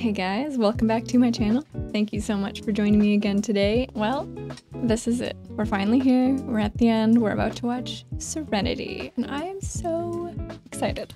Hey guys, welcome back to my channel. Thank you so much for joining me again today. Well, this is it. We're finally here. We're at the end. We're about to watch Serenity, and I am so excited.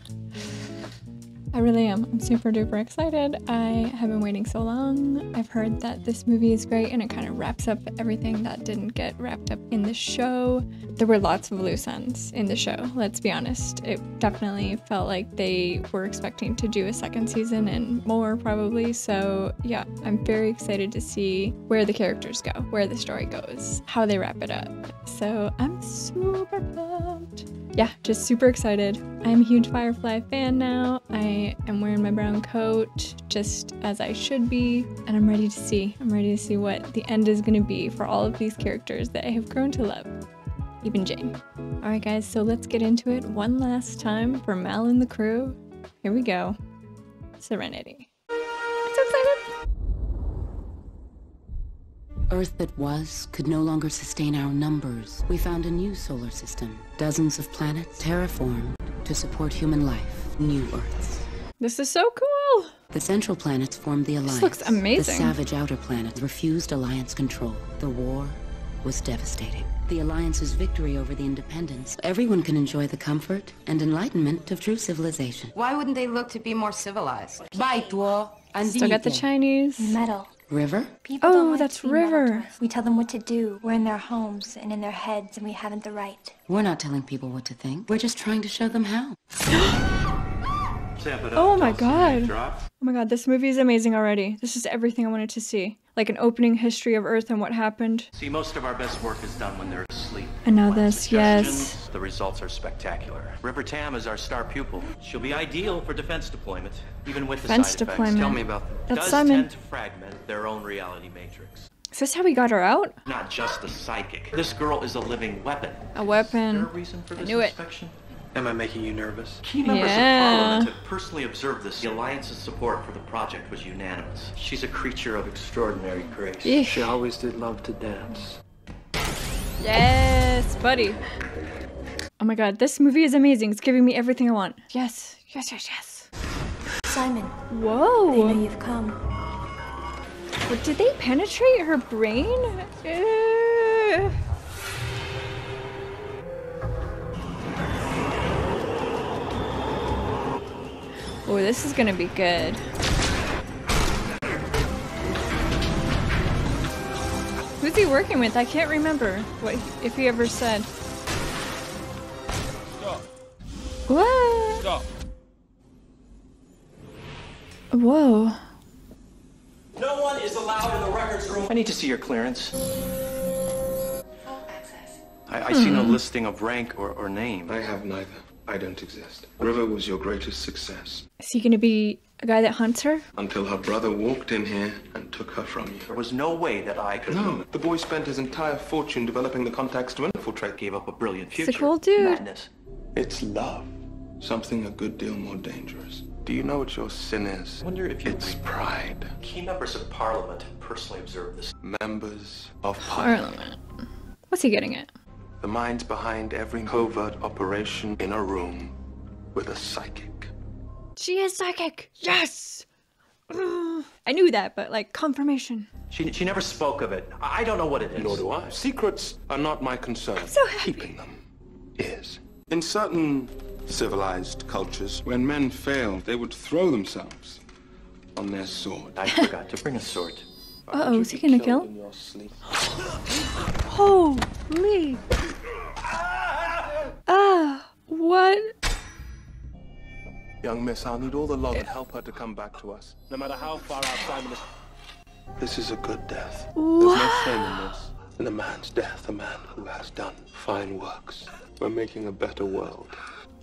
I really am. I'm super duper excited. I have been waiting so long. I've heard that this movie is great, and it kind of wraps up everything that didn't get wrapped up in the show. There were lots of loose ends in the show, let's be honest. It definitely felt like they were expecting to do a second season and more probably. So yeah, I'm very excited to see where the characters go, where the story goes, how they wrap it up. So I'm super pumped. Yeah, just super excited. I'm a huge Firefly fan now. I am wearing my brown coat just as I should be, and I'm ready to see. I'm ready to see what the end is going to be for all of these characters that I have grown to love, even Jayne. All right guys, so let's get into it one last time for Mal and the crew. Here we go. Serenity. I'm so excited! Earth that was could no longer sustain our numbers. We found a new solar system. Dozens of planets terraformed to support human life. New Earths. This is so cool! The central planets formed the Alliance. This looks amazing. The savage outer planets refused Alliance control. The war was devastating. The Alliance's victory over the independents. Everyone can enjoy the comfort and enlightenment of true civilization. Why wouldn't they look to be more civilized? Still got the Chinese. Metal. River? People oh, that's River. We tell them what to do. We're in their homes and in their heads, and we haven't the right. We're not telling people what to think. We're just trying to show them how. Oh my god. Oh my god, this movie is amazing already. This is everything I wanted to see. Like an opening history of Earth and what happened. See, most of our best work is done when they're asleep. I know this, yes. The results are spectacular. River Tam is our star pupil. She'll be ideal for defense deployment, even with defense the side deployment. Effects. Tell me about them. That's does Simon. Tend to fragment their own reality matrix. Is this how we got her out? Not just a psychic. This girl is a living weapon. A weapon. Is there a reason for this inspection? Am I making you nervous? Key members of Parliament have personally observed this. The Alliance's support for the project was unanimous. She's a creature of extraordinary grace. Eesh. She always did love to dance. Yes, buddy. Oh my god, this movie is amazing. It's giving me everything I want. Yes, yes, yes, yes. Simon. Whoa. They know you've come. What, did they penetrate her brain? Oh, this is gonna be good. Who's he working with? I can't remember what if he ever said. Stop. What? Stop. Whoa. No one is allowed in the records room. I need to see your clearance. Full access. I see no listing of rank or name. I have neither. I don't exist. River was your greatest success. Is he gonna be a guy that hunts her? Until her brother walked in here and took her from you. There was no way that I could. No. The boy spent his entire fortune developing the contacts to infiltrate. Gave up a brilliant future. It's a cool dude. Madness. It's love. Something a good deal more dangerous. Do you know what your sin is? I wonder if you it's pride. Key members of Parliament have personally observed this. Members of Parliament. What's he getting at? The minds behind every covert operation in a room with a psychic. She is psychic! Yes! I knew that, but like confirmation. She never spoke of it. I don't know what it is. Nor do I. Secrets are not my concern. I'm so happy. Keeping them is. In certain civilized cultures, when men failed, they would throw themselves on their sword. I forgot to bring a sword. Uh-oh, is he gonna kill? Holy! Ah, what? Young miss, I'll need all the love and help her to come back to us. No matter how far out Simon is. This is a good death. Wow. There's no shame in this. In a man's death, a man who has done fine works. We're making a better world.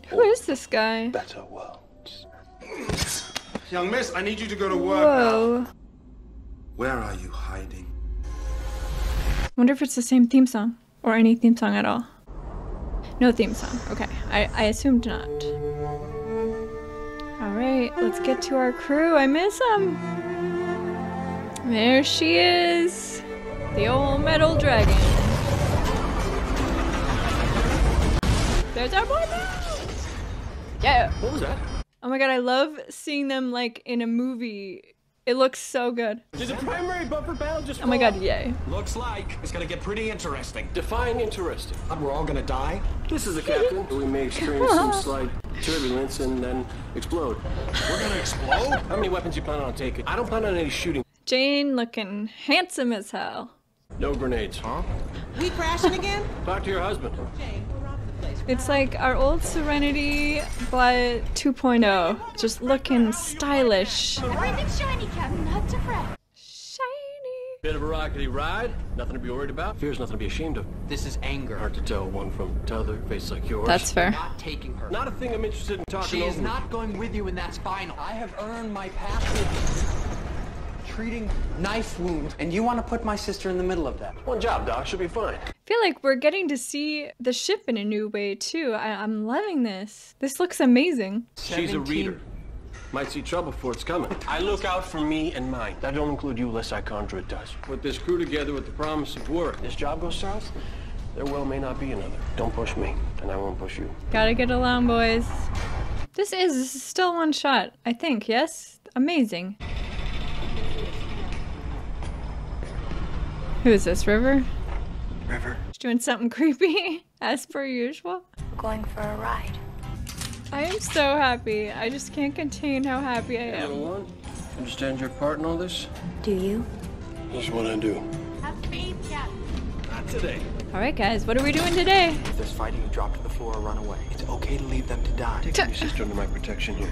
Who is this guy? Better worlds. Young miss, I need you to go to work now. Where are you hiding? Wonder if it's the same theme song or any theme song at all. No theme song. Okay, I assumed not. All right, let's get to our crew. I miss them. There she is, the old metal dragon. There's our boy now. Yeah. What was that? Oh my god, I love seeing them like in a movie. It looks so good. There's a primary bumper battle just. Oh my god, yay. Looks like it's gonna get pretty interesting. Define interesting. We're all gonna die. This is a captain. We may experience some slight turbulence and then explode. We're gonna explode? How many weapons you plan on taking? I don't plan on any shooting. Jayne looking handsome as hell. No grenades, huh? We crashing again? Talk to your husband. Jayne, we're off the place. It's like our old Serenity, but 2.0. Just looking stylish. Everything's shiny, Captain. Not to fret. Bit of a rockety ride, nothing to be worried about. Fear's nothing to be ashamed of. This is anger. Hard to tell one from the other, face like yours. That's fair. Not taking her. Not a thing I'm interested in talking over. She is not going with you, and that's final. I have earned my passage treating knife wounds, and you want to put my sister in the middle of that. One job, Doc. She'll be fine. I feel like we're getting to see the ship in a new way, too. I'm loving this. This looks amazing. 17. She's a reader. Might see trouble before it's coming. I look out for me and mine. That don't include you, lest I conjure it does. Put this crew together with the promise of work. This job goes south, there well may not be another. Don't push me, and I won't push you. Gotta get along, boys. This is still one shot, I think, yes? Amazing. Who is this, River? River. She's doing something creepy, as per usual. Going for a ride. I am so happy. I just can't contain how happy I am. Little one, understand your part in all this? Do you? This is what I do. Have faith, Captain. Not today. Alright guys, what are we doing today? If there's fighting, you drop to the floor or run away. It's okay to leave them to die. Take your sister under my protection here.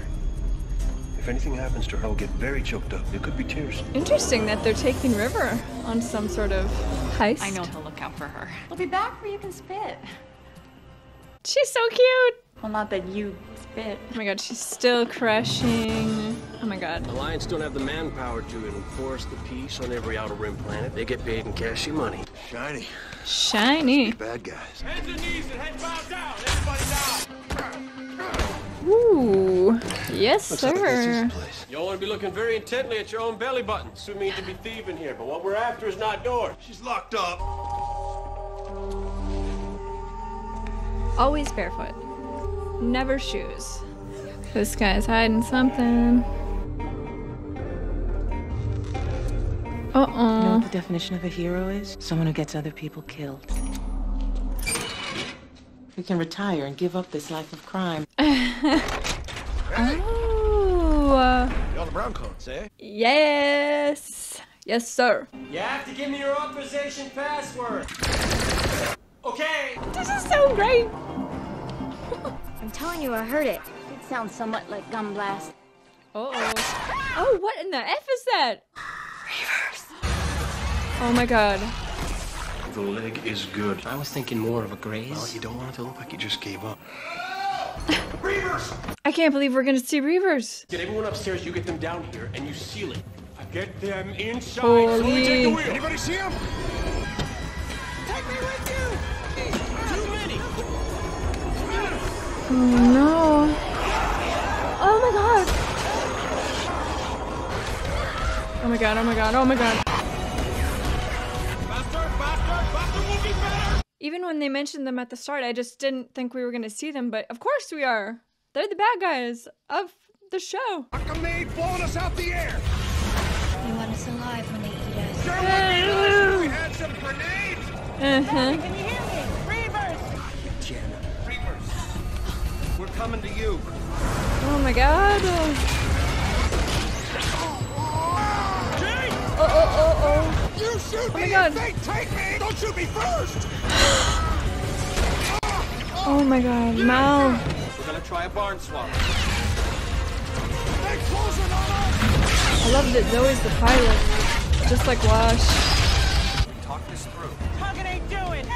If anything happens to her, I'll get very choked up. It could be tears. Interesting that they're taking River on some sort of heist. I know to look out for her. We'll be back where you can spit. She's so cute! Well, not that you spit. Oh my god, she's still crushing. Oh my god. Alliance don't have the manpower to enforce the peace on every Outer Rim planet. They get paid in cashy money. Shiny. Shiny. Bad guys. Hands and knees and head bowed down. Everybody down. Ooh. Yes, looks sir. Like y'all want to be looking very intently at your own belly button. So we mean to be thieving here, but what we're after is not yours. She's locked up. Always barefoot. Never shoes. This guy's hiding something. You know what the definition of a hero is? Someone who gets other people killed. We can retire and give up this life of crime. Y'all the brown coats, eh? Yes. Yes, sir. You have to give me your authorization password. Okay. This is so great. I'm telling you, I heard it. It sounds somewhat like gum blast. Uh-oh. Oh, what in the F is that? Reavers. Oh my god. The leg is good. I was thinking more of a graze. Well, you don't want it to look like you just gave up. Reavers! I can't believe we're gonna see Reavers. Get everyone upstairs, you get them down here, and you seal it. I get them inside. Holy. Slowly take the wheel. Anybody see him? Take me with you! Oh no. Oh my god. Oh my god, oh my god, oh my god. Faster, faster, faster will be better. Even when they mentioned them at the start, I just didn't think we were gonna see them, but of course we are. They're the bad guys of the show. Akamade blowing us out the air. They want us alive when they eat us. Sure, we had some grenades. Can you hear me? We're coming to you. Oh my god. Oh. You shoot me and say, take me. Don't shoot me first. Oh my god, Mal. We're gonna try a barn swap. They're closing on us. I love that Zoe's the pilot. Just like Wash. Talk this through. How can they do it?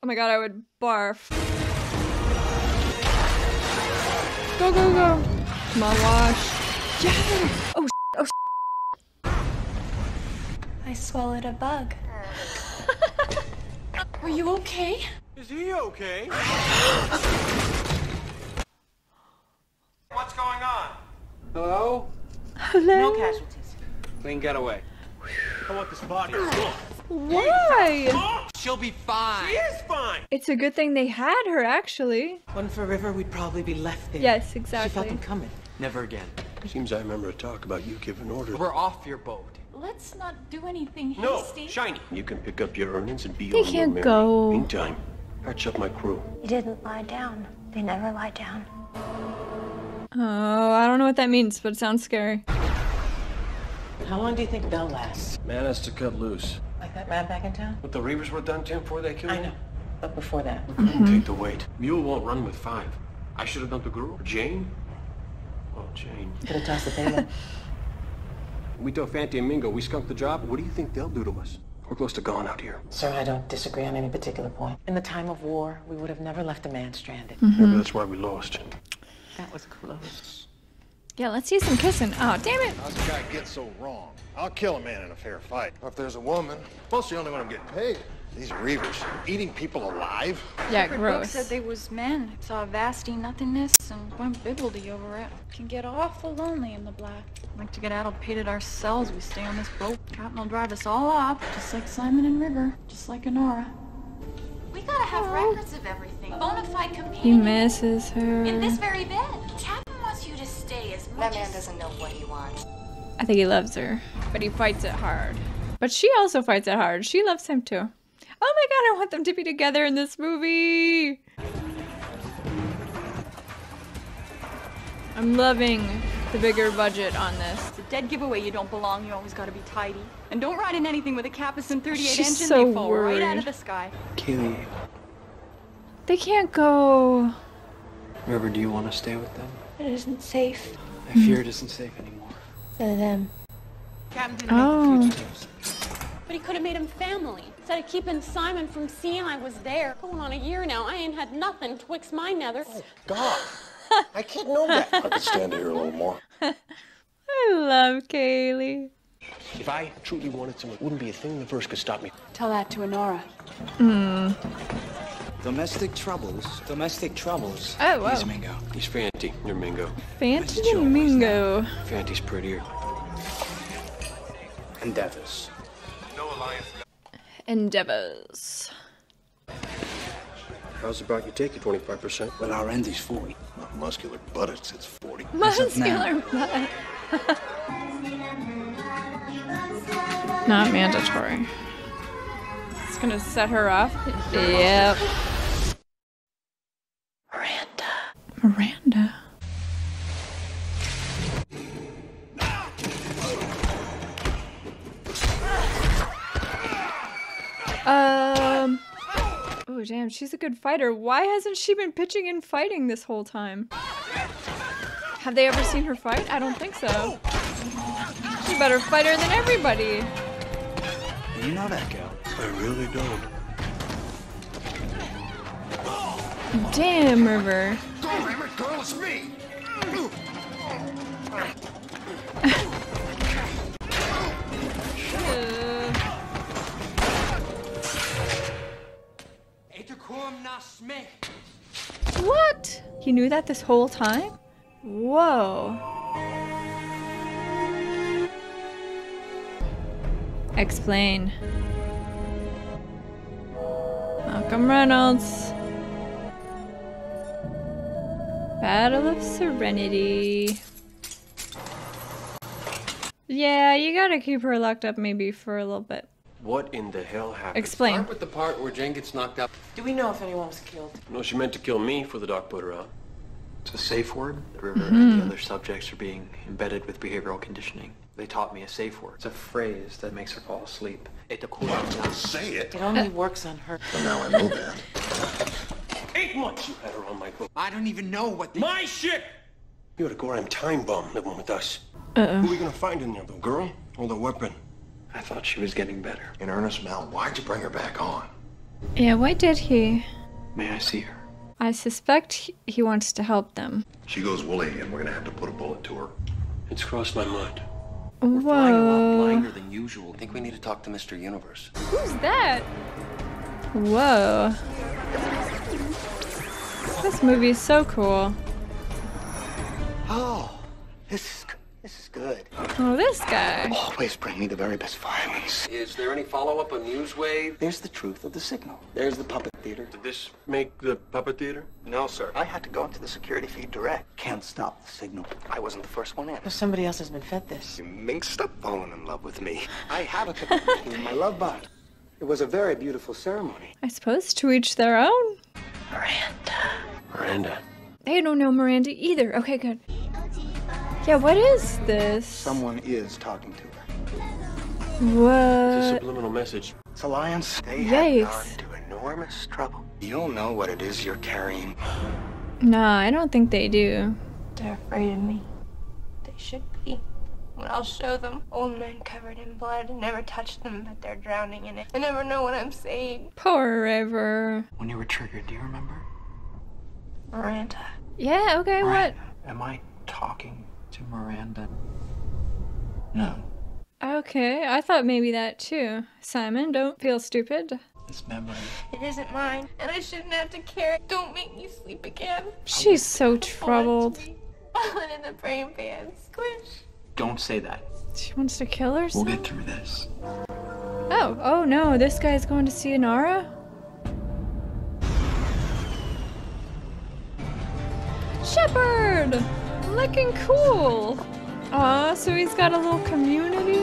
Oh my god, I would barf. Go, go, go. Come on, Wash. Yeah. Oh, oh, I swallowed a bug. Are you okay? Is he okay? What's going on? Hello? Hello? No casualties. Clean getaway. I want this body. Why? She'll be fine. She is fine. It's a good thing they had her, actually. One for River, we'd probably be left there. Yes, exactly. She felt them coming. Never again. Seems I remember a talk about you giving orders. We're off your boat. Let's not do anything hasty. No, Shiny. You can pick up your earnings and be on your merry. Go. Meantime, patch up my crew. You didn't lie down. They never lie down. Oh, I don't know what that means, but it sounds scary. How long do you think they'll last? Man has to cut loose. Like that man back in town? What the Reavers were done to him before they killed him? I know, but before that. We couldn't take the weight. Mule won't run with five. I should have done the guru. Jayne? Oh, Jayne. Could have tossed the baby. We told Fanty and Mingo we skunked the job. What do you think they'll do to us? We're close to gone out here. Sir, I don't disagree on any particular point. In the time of war, we would have never left a man stranded. Mm-hmm. Maybe that's why we lost. That was close. Yeah, let's see some kissing. Oh, damn it! How's a guy get so wrong? I'll kill a man in a fair fight. Or if there's a woman, plus the only one I'm getting paid. These Reavers eating people alive. Yeah, gross. Said they was men. Saw vasty nothingness and went bibbledy over it. Can get awful lonely in the black. Like to get out and painted ourselves. We stay on this boat. Captain will drive us all up, just like Simon and River, just like Inara. We gotta have records of everything. Bonafide companion. He misses her. In this very bed. Captain wants you to stay as much. That man doesn't know what he wants. I think he loves her, but he fights it hard. But she also fights it hard. She loves him too. Oh my god, I want them to be together in this movie! I'm loving the bigger budget on this. It's a dead giveaway you don't belong, you always gotta be tidy. And don't ride in anything with a Capacin 38 engine, so they fall right out of the sky. Kaylee. They can't go. River, do you want to stay with them? It isn't safe. I fear it isn't safe anymore. For them. Captain didn't make the fugitives. But he could have made him family. Instead of keeping Simon from seeing I was there. Going on a year now, I ain't had nothing twixt my nether. Oh, God. I can't know that. I could stand here a little more. I love Kaylee. If I truly wanted to, it wouldn't be a thing the verse could stop me. Tell that to Inara. Hmm. Domestic troubles. Domestic troubles. Oh, wow. He's Mingo. He's Fanty. You're Mingo. Fanty and Mingo. Fanty's prettier. Endeavors. No alliance. Endeavors. How's about you take your 25%? Well, our end is 40. Not muscular buttocks, it's 40. Muscular butt. Not mandatory. It's gonna set her off. Yep. Miranda. Miranda. Oh damn, she's a good fighter. Why hasn't she been pitching and fighting this whole time? Have they ever seen her fight? I don't think so. She's a better fighter than everybody. You know that girl? I really don't. Damn, River. Don't River, girl, it's me. What? He knew that this whole time? Whoa. Explain. Malcolm Reynolds. Battle of Serenity. Yeah, you gotta keep her locked up maybe for a little bit. What in the hell happened? Explain. Start with the part where Jayne gets knocked out. Do we know if anyone was killed? No, she meant to kill me before the doc put her out. It's a safe word. The River and the other subjects are being embedded with behavioral conditioning. They taught me a safe word. It's a phrase that makes her fall asleep. Say it. It only works on her. Well, now I know that. 8 months you had her on my boat. I don't even know what the... My ship! You're a goddamn time bomb living with us. Uh-oh. Who are we gonna find in there, the girl or the weapon? I thought she was getting better. In earnest, Mal, why'd you bring her back on? Yeah, why did he? May I see her? I suspect he wants to help them. She goes woolly and we're gonna have to put a bullet to her. It's crossed my mind. Whoa. We're flying a lot blinder than usual. I think we need to talk to Mr. Universe. Who's that? Whoa. This movie is so cool. Oh, this is This is good. Oh, this guy. Always bring me the very best violence. Is there any follow-up on Newswave? There's the truth of the signal. There's the puppet theater. Did this make the puppet theater? No, sir. I had to go into the security feed direct. Can't stop the signal. I wasn't the first one in. Well, somebody else has been fed this. You minx, stop falling in love with me. I have a commitment in my love bond. It was a very beautiful ceremony. I suppose to each their own. Miranda. I don't know Miranda either. Okay, good. Yeah, what is this? Someone is talking to her. What? It's a subliminal message. It's Alliance. They have gone to enormous trouble. You'll know what it is you're carrying. Nah, I don't think they do. They're afraid of me. They should be. Well, I'll show them. Old men covered in blood. I never touched them, but they're drowning in it. I never know what I'm saying. Poor River. When you were triggered, do you remember? Miranda. Yeah, okay, Miranda. What? Am I talking to Miranda? No. Okay, I thought maybe that too. Simon, don't feel stupid. This memory. It isn't mine, and I shouldn't have to care. Don't make me sleep again. She's so troubled. Falling in the brain pan. Squish. Don't say that. She wants to kill herself? We'll get through this. Oh, oh no, this guy's going to see Inara? Shepherd! Looking cool! Aw, so he's got a little community?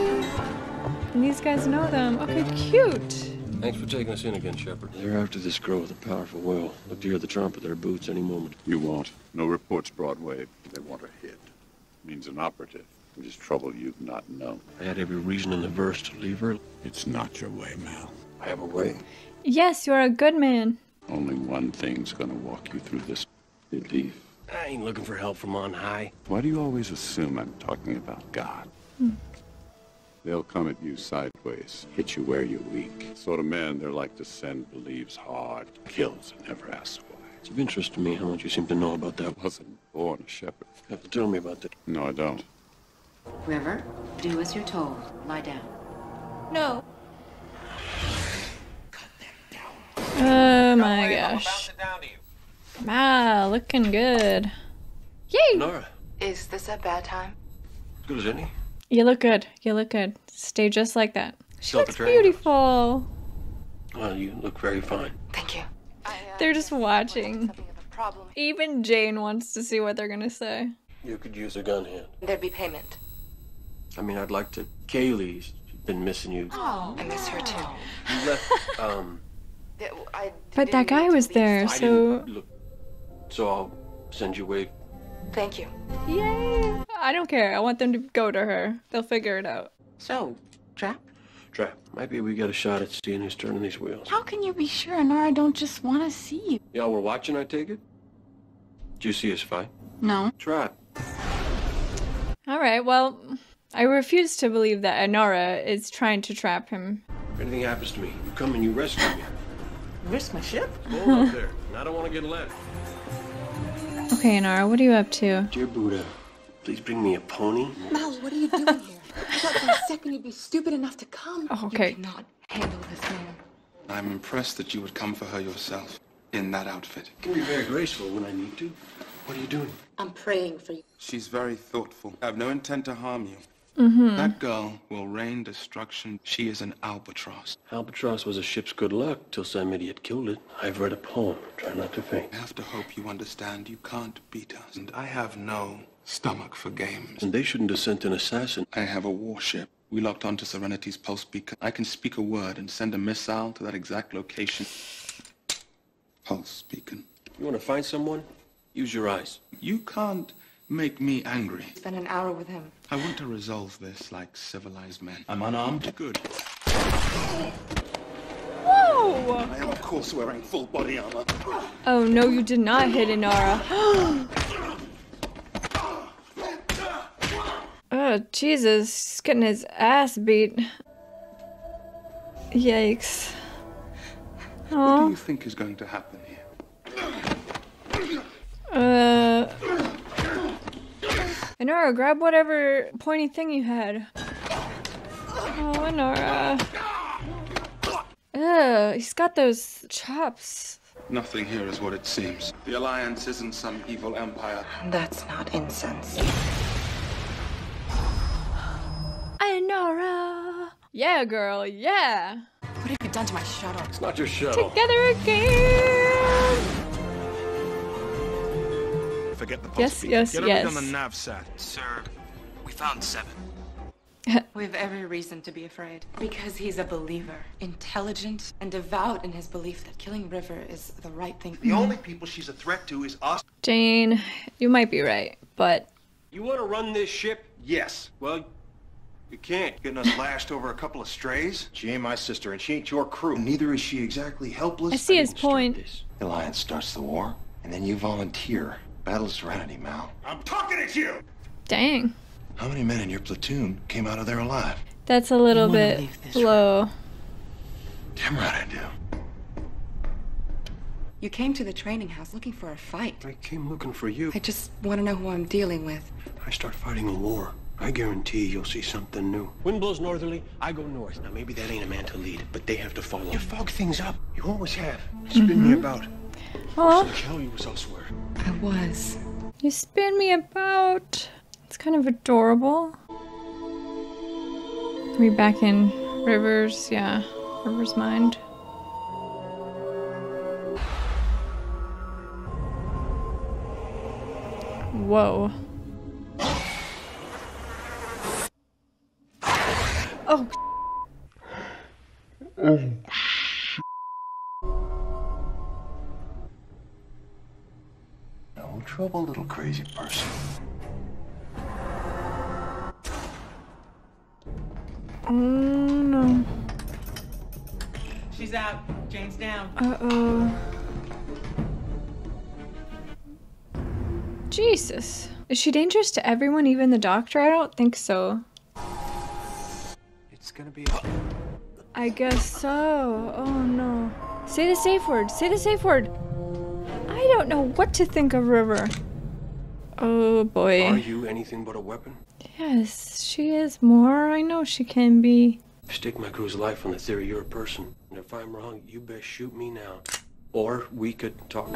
And these guys know them. Okay, cute! Thanks for taking us in again, Shepherd. They're after this girl with a powerful will. Look to hear the trump of their boots any moment. You won't. No reports Broadway. They want her hid. Means an operative. Which is trouble you've not known. I had every reason in the verse to leave her. It's not your way, Mal. I have a way. Yes, you're a good man. Only one thing's gonna walk you through this. You leave. I ain't looking for help from on high. Why do you always assume I'm talking about God? They'll come at you sideways, hit you where you're weak. Sort of men they're like to send believes hard, kills and never asks why. It's of interest to me how much you seem to know about that. I wasn't born a shepherd. You have to tell me about that. No, I don't. River, do as you're told. Lie down. No. Cut them down. Oh my gosh. Wow, looking good. Yay! Nora. Is this a bad time? As good as any. You look good. You look good. Stay just like that. She looks beautiful. Well, you look very fine. Thank you. They're just watching. Even Jayne wants to see what they're gonna say. You could use a gun hand. There'd be payment. I mean, I'd like to. Kaylee's been missing you. Oh, I miss her too. You left, but that guy was there, so. So I'll send you away. Thank you. Yay! I don't care. I want them to go to her. They'll figure it out. So, trap? Trap. Maybe we get a shot at seeing who's turning these wheels. How can you be sure Inara don't just want to see you? Y'all were watching, I take it? Did you see us fight? No. Trap. All right, well, I refuse to believe that Inara is trying to trap him. If anything happens to me, you come and you rescue me. Risk my ship? Hold up there, and I don't want to get left. Okay, Inara, what are you up to? Dear Buddha, please bring me a pony. Mal, what are you doing here? I thought for a second you'd be stupid enough to come. Oh, okay. You cannot handle this man. I'm impressed that you would come for her yourself, in that outfit. You can be very graceful when I need to. What are you doing? I'm praying for you. She's very thoughtful. I have no intent to harm you. That girl will rain destruction. She is an albatross. Albatross was a ship's good luck till some idiot killed it. I've read a poem. Try not to faint. I have to hope you understand you can't beat us. And I have no stomach for games. And they shouldn't have sent an assassin. I have a warship. We locked onto Serenity's pulse beacon. I can speak a word and send a missile to that exact location. Pulse beacon. You want to find someone? Use your eyes. You can't make me angry. Spend an hour with him. I want to resolve this like civilized men. I'm unarmed. Good. Whoa! I am, of course, wearing full body armor. Oh, no, you did not hit Inara. Oh, Jesus. He's getting his ass beat. Yikes. Aww. What do you think is going to happen here? Inara, grab whatever pointy thing you had. Oh, Inara. Ugh, he's got those chops. Nothing here is what it seems. The Alliance isn't some evil empire. That's not incense. Inara. Yeah, girl, yeah. What have you done to my shuttle? It's not your shuttle. Together again. Forget the possibility. Yes, yes, yes. Get on the nav sat. Sir, we found 7. We have every reason to be afraid. Because he's a believer. Intelligent and devout in his belief that killing River is the right thing. The only people she's a threat to is us. Jayne, you might be right, but... You want to run this ship? Yes. Well, you can't. Getting us lashed over a couple of strays? She ain't my sister, and she ain't your crew. And neither is she exactly helpless. I see his point. The Alliance starts the war, and then you volunteer. Battle Serenity, Mal. I'm talking at you! Dang. How many men in your platoon came out of there alive? That's a little bit low. Damn right I do. You came to the training house looking for a fight. I came looking for you. I just want to know who I'm dealing with. I start fighting a war. I guarantee you'll see something new. Wind blows northerly, I go north. Now maybe that ain't a man to lead, but they have to follow. You fog things up. You always have. Spin me about. Oh. Kelly was elsewhere. I was. You spin me about. It's kind of adorable. Are we back in Rivers? Yeah, River's mind. Whoa. Oh. No trouble, little crazy person. Oh no. She's out. Jane's down. Uh-oh. Jesus. Is she dangerous to everyone, even the doctor? I don't think so. It's gonna be... I guess so. Oh no. Say the safe word. Say the safe word. I don't know what to think of River. Oh boy. Are you anything but a weapon? Yes, she is more. I know she can be. I stake my crew's life on the theory you're a person. And if I'm wrong, you best shoot me now. Or we could talk.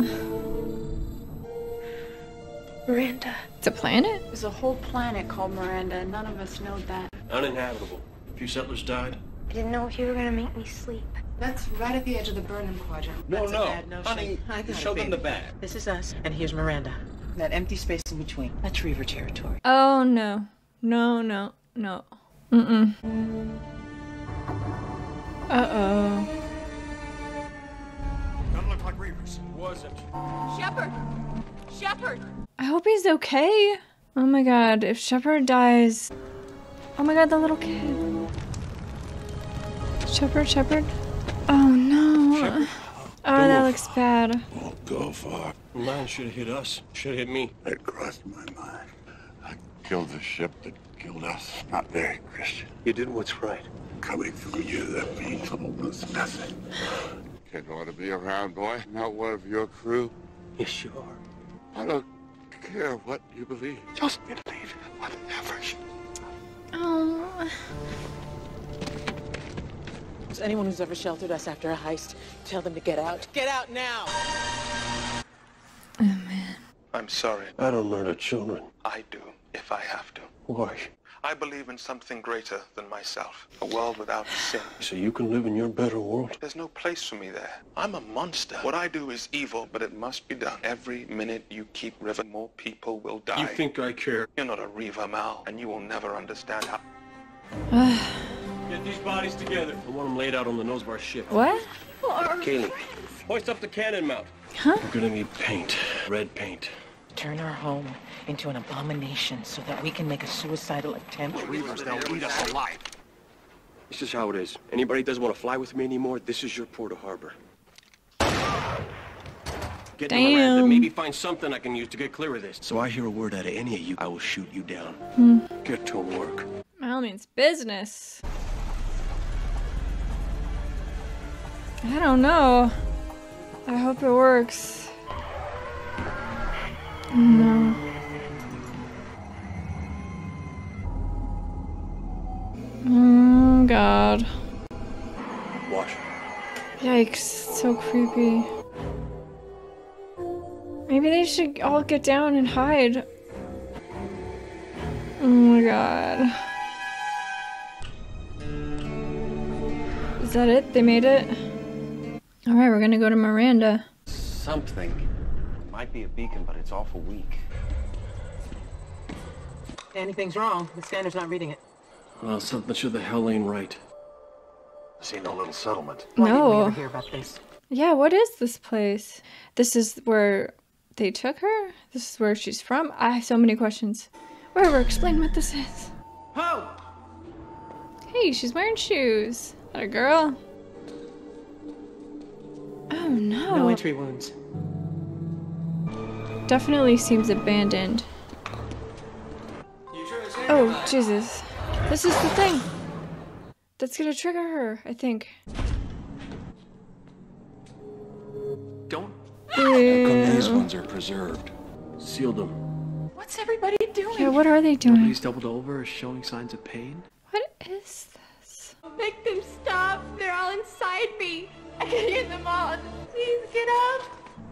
Miranda. It's a planet? There's a whole planet called Miranda, and none of us know that. Uninhabitable. A few settlers died. I didn't know if you were going to make me sleep. That's right at the edge of the Burnham Quadrant. No, no. Honey, show them the back. This is us, and here's Miranda. That empty space in between. That's Reaver territory. Oh, no. No, no, no. Mm-mm. Uh-oh. Doesn't look like Reavers. Wasn't. Shepherd! Shepherd! I hope he's okay. Oh my god, if Shepherd dies... Oh my god, the little kid. Shepherd, Shepherd. Oh no. Shepherd. Oh, that looks bad. Won't go far. The lion should have hit us. Should have hit me. That crossed my mind. I killed the ship that killed us. Not very Christian. You did what's right. Coming from you, that means almost nothing. Kid ought to be around, boy. Not one of your crew. Yes, you are. I don't care what you believe. Just believe whatever. Oh. Does anyone who's ever sheltered us after a heist, tell them to get out. Get out now! Oh, man. I'm sorry. I don't murder children. I do, if I have to. Why? I believe in something greater than myself. A world without sin. So you can live in your better world? There's no place for me there. I'm a monster. What I do is evil, but it must be done. Every minute you keep River, more people will die. You think I care? You're not a Reaver, Mal, and you will never understand how... Get these bodies together. I want them laid out on the nose of our ship. What? Kaylee, hoist up the cannon mount. Huh? We're gonna need paint. Red paint. Turn our home into an abomination so that we can make a suicidal attempt. Reavers, they'll eat us alive. This is how it is. Anybody doesn't want to fly with me anymore, this is your port of harbor. Get in Miranda, maybe find something I can use to get clear of this. So I hear a word out of any of you, I will shoot you down. Get to work. Mal means business. I don't know. I hope it works. No. Oh god. Wash. Yikes, so creepy. Maybe they should all get down and hide. Oh my god. Is that it? They made it? Alright, we're gonna go to Miranda. Something. It might be a beacon, but it's awful weak. Anything's wrong. The scanner's not reading it. Well, something sure the hell ain't right. I see no little settlement. No. Why didn't we ever hear about this? Yeah, what is this place? This is where they took her? This is where she's from? I have so many questions. Whatever, explain what this is. Ho! Hey, she's wearing shoes. That a girl? Oh no. No entry wounds. Definitely seems abandoned. Oh, Jesus. This is the thing. That's gonna trigger her, I think. Don't. How come these ones are preserved? Sealed them. What's everybody doing? Yeah, what are they doing? Nobody's doubled over, showing signs of pain. What is this? Make them stop. They're all inside me. I can hear them all. Please get up.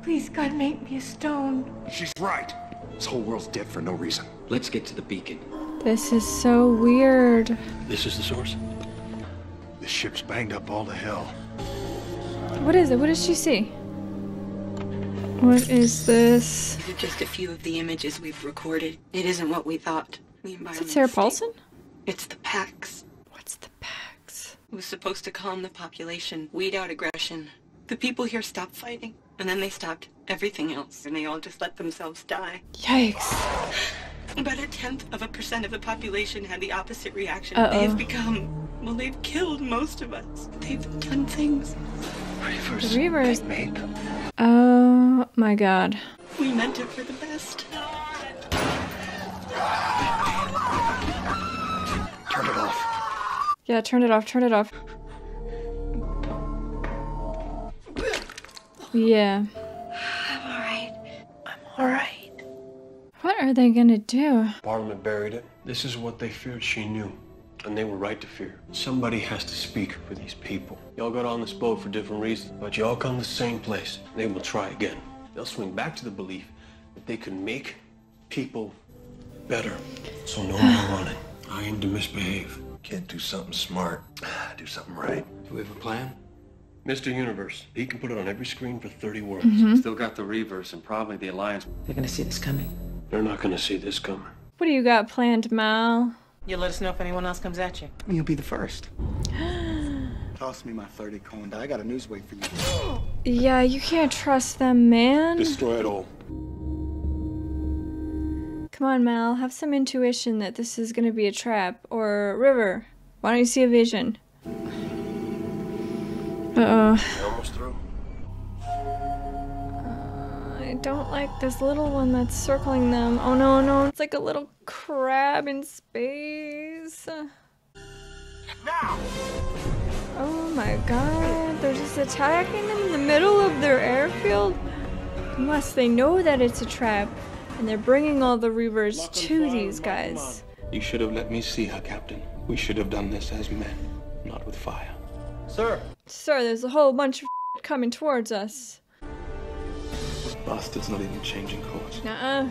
Please, God, make me a stone. She's right. This whole world's dead for no reason. Let's get to the beacon. This is so weird. This is the source? This ship's banged up all to hell. What is it? What does she see? What is this? These are just a few of the images we've recorded. It isn't what we thought. The environment. Is it Sarah Paulson? It's the Pax. What's the Pax? It was supposed to calm the population, weed out aggression. The people here stopped fighting, and then they stopped everything else, and they all just let themselves die. Yikes. About 0.1% of the population had the opposite reaction. Uh-oh. They have become, well, they've killed most of us. They've done things. Reavers. The Reavers. They made them. Oh my God. We meant it for the best. Turn it off. Yeah, turn it off, turn it off. Yeah. I'm alright. I'm alright. What are they gonna do? Parliament buried it. This is what they feared she knew. And they were right to fear. Somebody has to speak for these people. Y'all got on this boat for different reasons, but y'all come to the same place. They will try again. They'll swing back to the belief that they can make people better. So no more running. I aim to misbehave. Can't do something smart. Do something right. Do we have a plan? Mr. Universe. He can put it on every screen for 30 words. Mm-hmm. Still got the Reavers and probably the Alliance. They're gonna see this coming. They're not gonna see this coming. What do you got planned, Mal? You'll let us know if anyone else comes at you. You'll be the first. Toss me my 30 coin. I got a news wait for you. Yeah, you can't trust them, man. Destroy it all. Come on, Mal. Have some intuition that this is gonna be a trap. Or River. Why don't you see a vision? Uh-oh. Almost through. I don't like this little one that's circling them. Oh no, no, it's like a little crab in space. Now. Oh my God, they're just attacking them in the middle of their airfield? Unless they know that it's a trap, and they're bringing all the Reavers to these guys. You should have let me see her, Captain. We should have done this as men, not with fire. Sir! Sir, there's a whole bunch of shit coming towards us. Bastard's not even changing course. Nuh-uh.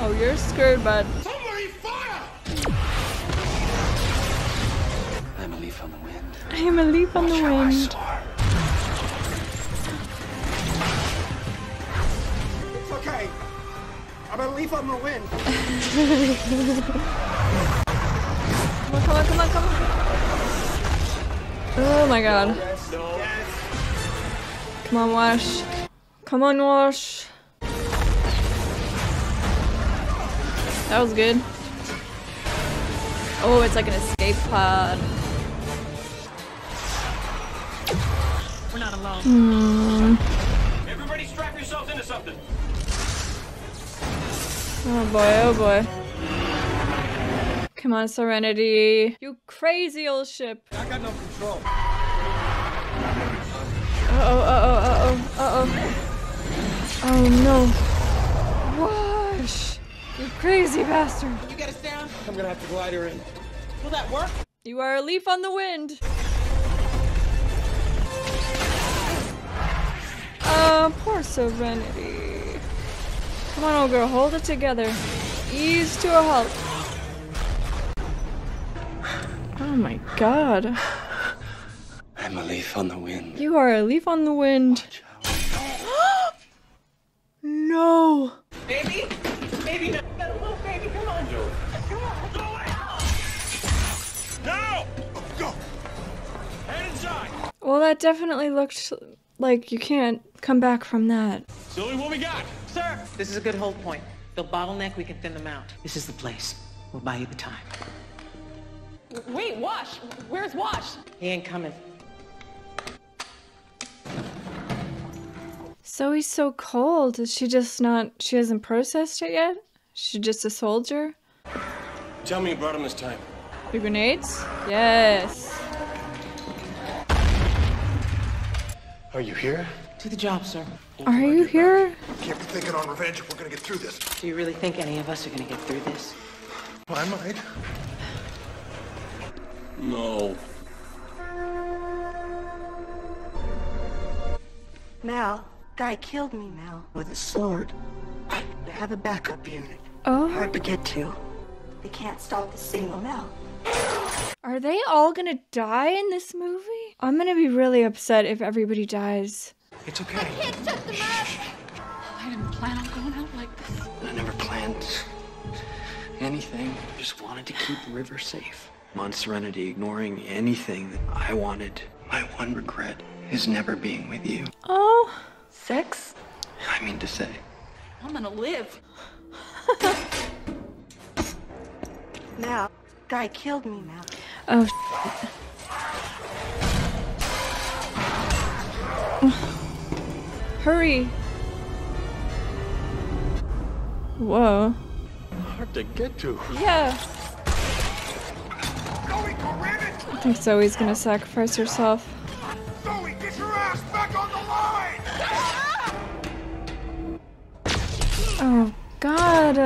Oh, you're scared, bud. Somebody fire! I'm a leaf on the wind. I am a leaf on the wind. It's okay. I'm a leaf on the wind. Come on, come on, come on, come on. Oh my God. No. Yes. Come on, Wash. Come on, Wash. That was good. Oh, it's like an escape pod. We're not alone. Everybody strap yourselves into something. Oh boy, oh boy. Come on, Serenity. You crazy old ship. I got no control. Uh-oh. Oh no. Wash! You crazy bastard. Can you get us down? I'm gonna have to glide her in. Will that work? You are a leaf on the wind. Poor Serenity. Come on, old girl, hold it together. Ease to a halt. Oh my god. I'm a leaf on the wind. You are a leaf on the wind. No. Baby? Baby, no. No, baby, come on. Come on. Go out. No! Go. Head inside. Well, that definitely looked like you can't come back from that. Zoe, what we got? Sir, this is a good hold point. They'll bottleneck, we can thin them out. This is the place. We'll buy you the time. Wait, Wash! Where's Wash? He ain't coming. Zoe's so cold. Is she just not... She hasn't processed it yet? She's just a soldier? Tell me you brought him this time. The grenades? Yes. Are you here? Do the job, sir. Are you here? Can't be thinking on revenge if we're gonna get through this. Do you really think any of us are gonna get through this? Well, I might. No. Mal, guy killed me, Mal, with a sword. I have a backup unit. Oh. Hard to get to. They can't stop the signal, Mal. Are they all gonna die in this movie? I'm gonna be really upset if everybody dies. It's okay. I can't shut them up. I didn't plan on going out like this. I never planned anything. Just wanted to keep the river safe. I'm on Serenity, ignoring anything that I wanted. My one regret is never being with you. Oh. Sex? I mean to say. I'm gonna live. Now, guy killed me now. Oh. Hurry. Whoa. Hard to get to. Yeah. I think Zoe's gonna sacrifice herself. Zoe, get your ass back on the line! Oh, God.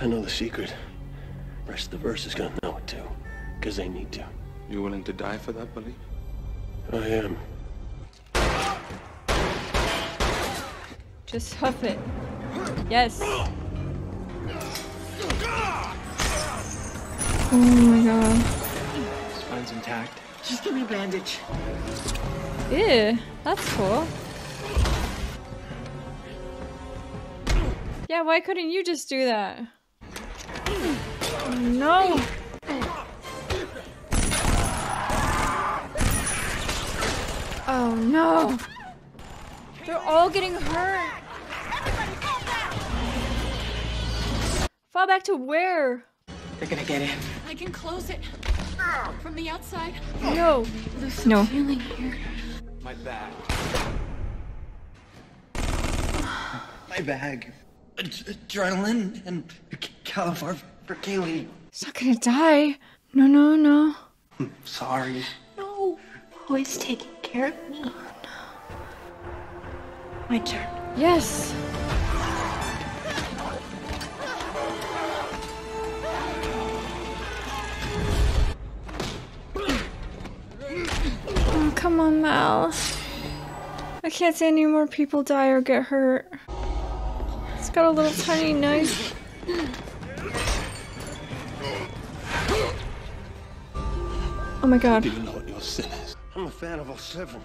I know the secret. The rest of the verse is gonna know it too. Because they need to. You willing to die for that belief? I am. Just huff it. Yes. Oh my god. His spine's intact. Just give me a bandage. Ew, that's cool. Yeah, why couldn't you just do that? No. Oh no. They're all getting hurt. Fall back to where? They're gonna get in. I can close it from the outside. No. There's some feeling here. My bag. My bag. Adrenaline and Calabar for Kaylee. He's not gonna die. No, no, no. I'm sorry. No. Always taking care of me. Oh, no. My turn. Yes. Oh, come on, Mal. I can't see any more people die or get hurt. It's got a little tiny knife. Oh my god. Do you know what your sin is? I'm a fan of all seven.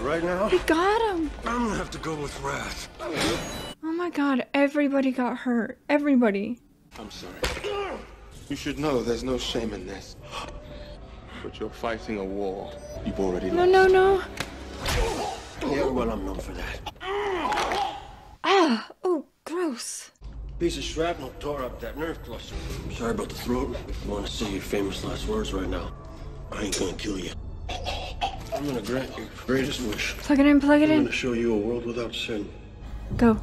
Right now? We got him! I'm gonna have to go with Wrath. Oh my god, everybody got hurt. Everybody. I'm sorry. You should know there's no shame in this. But you're fighting a war. You've already lost. No, no, no. Yeah, well, I'm known for that. Ah! Oh, gross. Piece of shrapnel tore up that nerve cluster. I'm sorry about the throat. I want to say your famous last words right now. I ain't gonna kill you. I'm gonna grant your greatest wish. Plug it in, plug it in. I'm gonna show you a world without sin. Go.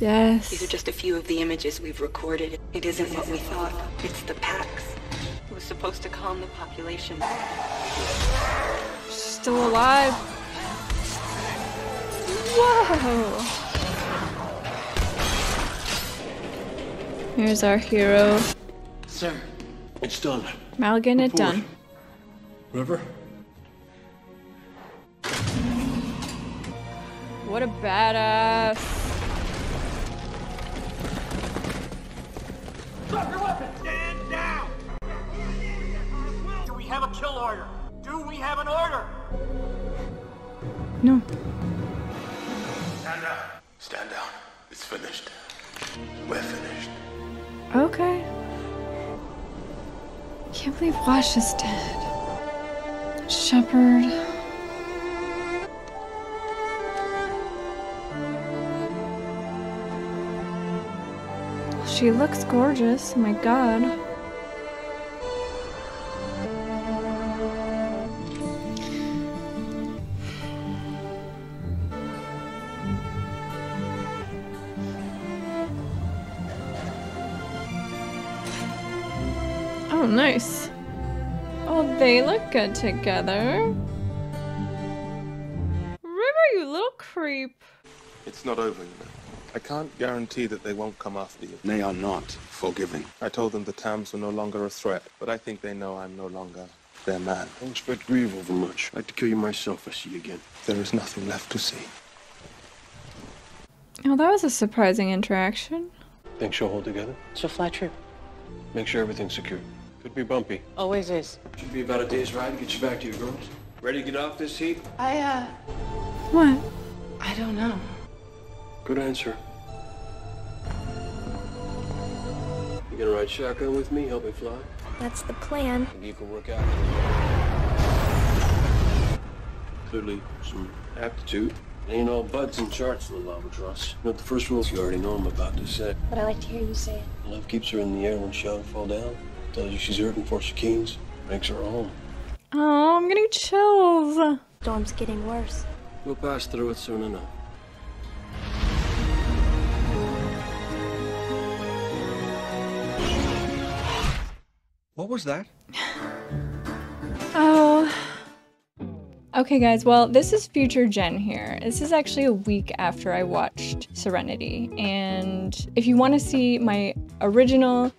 Yes. These are just a few of the images we've recorded. It isn't what we thought. It's the Pax. It was supposed to calm the population. She's still alive. Whoa. Here's our hero. Sir, it's done. Mal getting it done. River? What a badass. Drop your weapon! Stand down! Do we have a kill order? Do we have an order? No. Stand up. Stand down. It's finished. We're finished. Okay. I can't believe Wash is dead. Shepherd. She looks gorgeous, my god. Oh, nice. Oh, they look good together. River, you little creep. It's not over, you know. I can't guarantee that they won't come after you. They are not forgiving. I told them the Tams were no longer a threat, but I think they know I'm no longer their man. Don't expect grief over much. I'd like to kill you myself if I see you again. There is nothing left to see. Oh, that was a surprising interaction. Think she'll hold together? She'll fly true. Make sure everything's secure. Could be bumpy. Always is. Should be about a day's ride to get you back to your girls. Ready to get off this heat? What? I don't know. Good answer. You gonna ride shotgun with me, help me fly? That's the plan. Maybe you can work out. Clearly, some aptitude. It ain't all buds and charts, little albatross. Not the first rules you already know I'm about to say. But I like to hear you say it. Love keeps her in the air when she don't fall down. Tells you she's hurting before she keens. Makes her home. Oh, I'm getting chills. Storm's getting worse. We'll pass through it soon enough. What was that? Oh. Okay guys, well this is future Jen here. This is actually a week after I watched Serenity, and if you want to see my original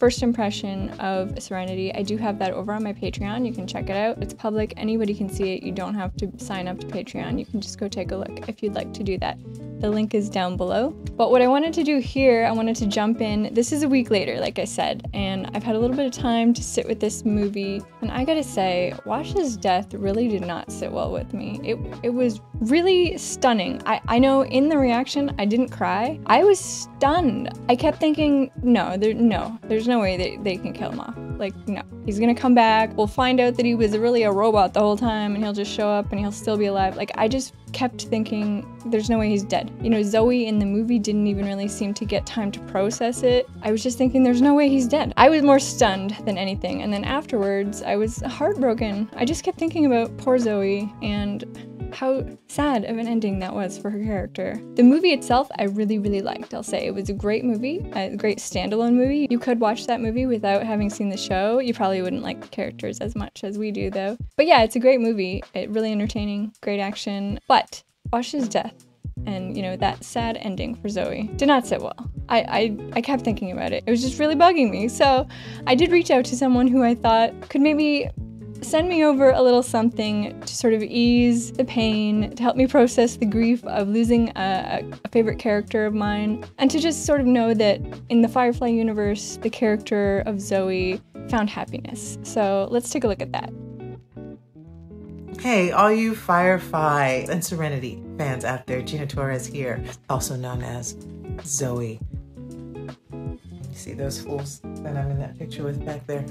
first impression of Serenity, I do have that over on my Patreon. You can check it out. It's public. Anybody can see it. You don't have to sign up to Patreon. You can just go take a look if you'd like to do that. The link is down below. But what I wanted to do here, I wanted to jump in. This is a week later, like I said, and I've had a little bit of time to sit with this movie. And I gotta say, Wash's death really did not sit well with me. It was really stunning. I know in the reaction, I didn't cry. I was stunned. I kept thinking, there's no way they can kill him off. Like, no, he's gonna come back. We'll find out that he was really a robot the whole time and he'll just show up and he'll still be alive. Like, I just kept thinking, there's no way he's dead. You know, Zoe in the movie didn't even really seem to get time to process it. I was just thinking, there's no way he's dead. I was more stunned than anything. And then afterwards, I was heartbroken. I just kept thinking about poor Zoe and how sad of an ending that was for her character. The movie itself, I really, really liked, I'll say. It was a great movie, a great standalone movie. You could watch that movie without having seen the show. You probably wouldn't like the characters as much as we do, though. But yeah, it's a great movie. It really entertaining, great action. But Wash's death and, you know, that sad ending for Zoe did not sit well. I kept thinking about it. It was just really bugging me. So I did reach out to someone who I thought could maybe send me over a little something to sort of ease the pain, to help me process the grief of losing a favorite character of mine, and to just sort of know that in the Firefly universe, the character of Zoe found happiness. So let's take a look at that. Hey, all you Firefly and Serenity fans out there, Gina Torres here, also known as Zoe. See those fools that I'm in that picture with back there?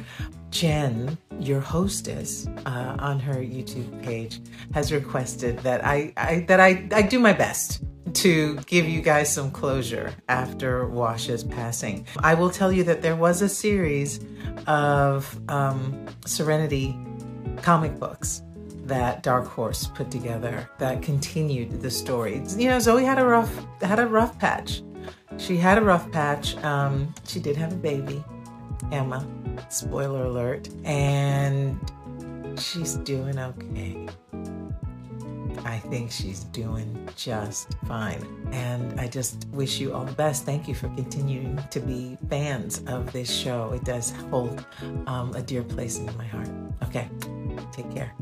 Jen, your hostess, on her YouTube page has requested that I do my best to give you guys some closure after Wash's passing. I will tell you that there was a series of Serenity comic books that Dark Horse put together that continued the story. You know, Zoe had a rough patch. She had a rough patch. She did have a baby, Emma, spoiler alert, and she's doing okay. I think she's doing just fine. And I just wish you all the best. Thank you for continuing to be fans of this show. It does hold a dear place in my heart. Okay, take care.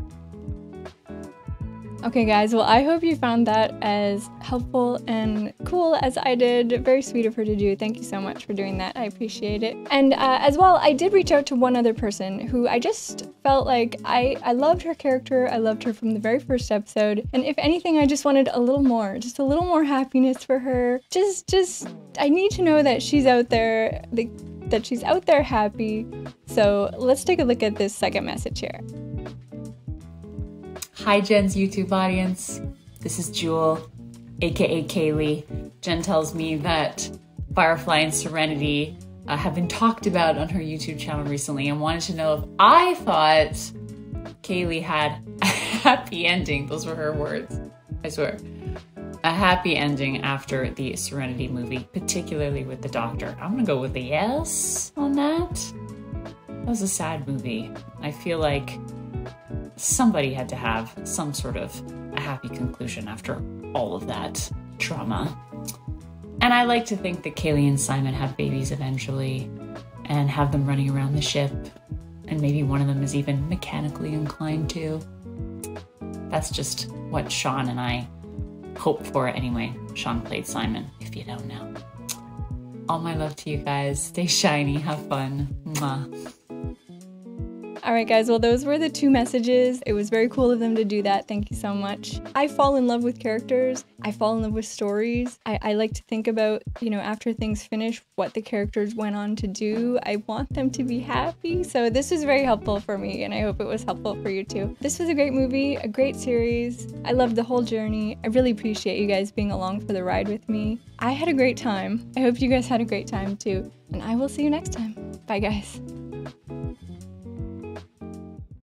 Okay guys, well I hope you found that as helpful and cool as I did. Very sweet of her to do. Thank you so much for doing that. I appreciate it. And as well, I did reach out to one other person who I just felt like I loved her character. I loved her from the very first episode. And if anything, I just wanted a little more, just a little more happiness for her. Just I need to know that she's out there, that she's out there happy. So let's take a look at this second message here. Hi Jen's YouTube audience, this is Jewel, aka Kaylee. Jen tells me that Firefly and Serenity have been talked about on her YouTube channel recently and wanted to know if I thought Kaylee had a happy ending. Those were her words, I swear. A happy ending after the Serenity movie, particularly with the doctor. I'm gonna go with a yes on that. That was a sad movie. I feel like somebody had to have some sort of a happy conclusion after all of that trauma. And I like to think that Kaylee and Simon have babies eventually and have them running around the ship, and maybe one of them is even mechanically inclined to. That's just what Sean and I hope for anyway. Sean played Simon, if you don't know. All my love to you guys. Stay shiny, have fun. Mwah. Alright guys, well those were the two messages. It was very cool of them to do that. Thank you so much. I fall in love with characters. I fall in love with stories. I like to think about, you know, after things finish, what the characters went on to do. I want them to be happy. So this was very helpful for me, and I hope it was helpful for you too. This was a great movie, a great series. I loved the whole journey. I really appreciate you guys being along for the ride with me. I had a great time. I hope you guys had a great time too. And I will see you next time. Bye guys.